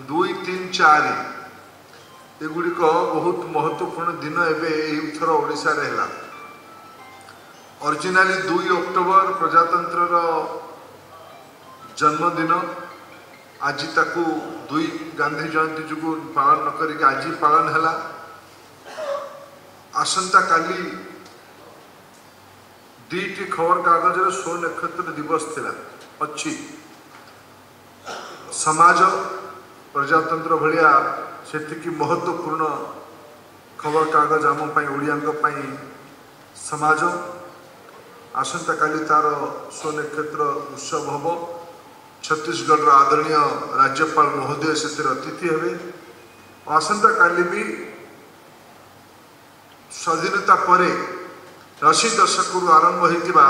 दुई तीन चार एगुड़िक बहुत महत्वपूर्ण दिन एवं ओडिशा रहा ओरिजिनाली 2 अक्टोबर प्रजातंत्र जन्मदिन आज ताकू 2 गांधी जयंती जो पालन न करिक आज पालन है आसंता काली 2टी खबर कागज सो नक्षत्र दिवस थिला अच्छी समाज प्रजातंत्र भलिया सेतिकी महत्वपूर्ण खबर कागज आम ओडियां समाज आसंता काली तार स्वनक्षत्र उत्सव हम छत्तीसगढ़ आदरणीय राज्यपाल महोदय से अतिथि हे आसंता काली भी स्वाधीनता पर 80 दशक आरंभ होता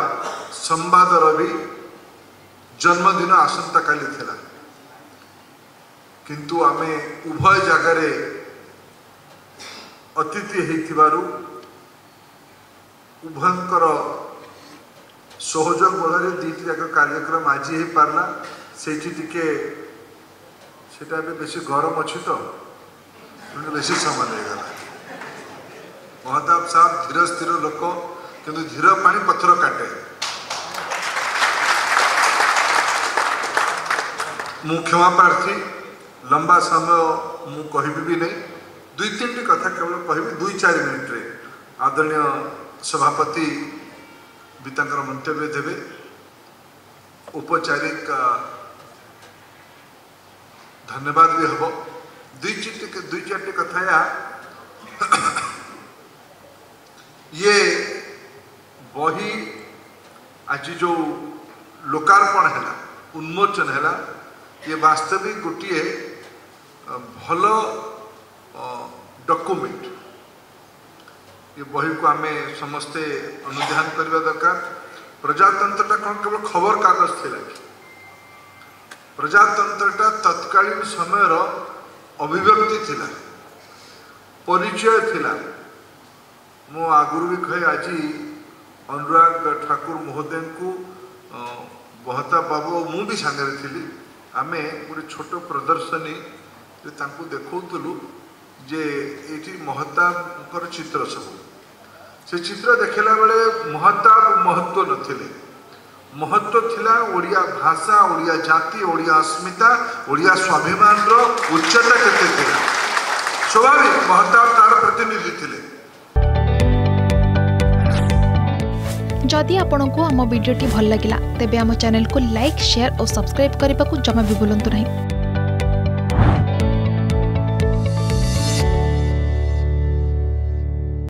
संवादर भी जन्मदिन आसंता काली थिला किंतु आमे उभय जगार अतिथि होइथिबारु उभयंकर सहयोग बल दुईटी जाक कार्यक्रम आज हो पारा से बेस गरम अच्छी तो बेस समय होगा महताब साहब धीर स्थिर लोक किंतु धीर पानी पत्थर काटे मु क्षमा प्रार्थी लंबा समय मु कहबी भी नहीं 2-3 कथा केवल कहबी 2-4 मिनिट्रे आदरणीय सभापति वितांकर मंतव्य देवे औपचारिक धन्यवाद भी हम 2-4 कथा या ये बही आज जो लोकार्पण है उन्मोचन है ये वास्तविक गोटे भल डॉक्यूमेंट ये बही को आम समस्ते अनुध्यान करने दरकार। प्रजातंत्रटा कौन केवल खबर कागज थी प्रजातंत्रटा तत्कालीन समयर अभिव्यक्ति थिला परिचय थिला मो आगुरी भी कहे आज अनुराग ठाकुर महोदय को बहता बाबू मु भी सांगरे थिली आमे गोटे छोट प्रदर्शनी देखुलु जे ये महताब चित्र सब से चित्र देखला बेले महताब महत्व नथिले महत्व थिला ओडिया भाषा ओडिया जाति ओडिया अस्मिता ओडिया स्वाभिमान उच्चता केते थिला स्वाभाविक महताब तार प्रतिनिधि थिले। जदि आपंको आम भिडी भल लगा तेब आम चैनल को लाइक शेयर और सब्सक्राइब करने को जमा भी बुलां नहीं।